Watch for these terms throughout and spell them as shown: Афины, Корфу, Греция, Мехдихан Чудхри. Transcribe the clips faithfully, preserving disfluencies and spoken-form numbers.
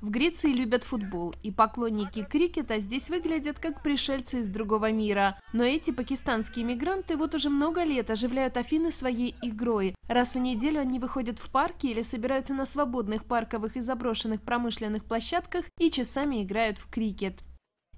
В Греции любят футбол, и поклонники крикета здесь выглядят как пришельцы из другого мира. Но эти пакистанские мигранты вот уже много лет оживляют Афины своей игрой. Раз в неделю они выходят в парки или собираются на свободных парковых и заброшенных промышленных площадках и часами играют в крикет.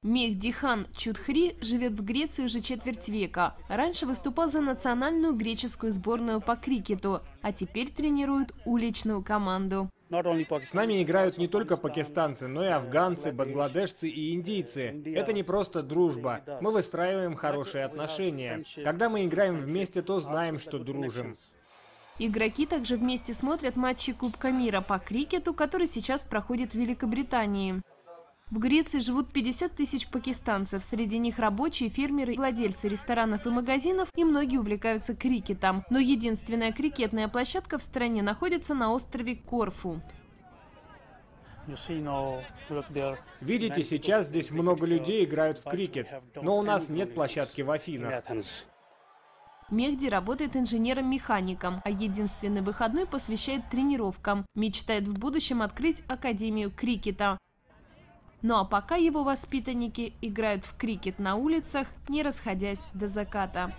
Мехдихан Чудхри живет в Греции уже четверть века. Раньше выступал за национальную греческую сборную по крикету, а теперь тренирует уличную команду. С нами играют не только пакистанцы, но и афганцы, бангладешцы и индийцы. Это не просто дружба. Мы выстраиваем хорошие отношения. Когда мы играем вместе, то знаем, что дружим. Игроки также вместе смотрят матчи Кубка мира по крикету, который сейчас проходит в Великобритании. В Греции живут пятьдесят тысяч пакистанцев, среди них рабочие, фермеры, владельцы ресторанов и магазинов, и многие увлекаются крикетом. Но единственная крикетная площадка в стране находится на острове Корфу. Видите, сейчас здесь много людей играют в крикет, но у нас нет площадки в Афинах. Мехди работает инженером-механиком, а единственный выходной посвящает тренировкам. Мечтает в будущем открыть академию крикета. Ну а пока его воспитанники играют в крикет на улицах, не расходясь до заката.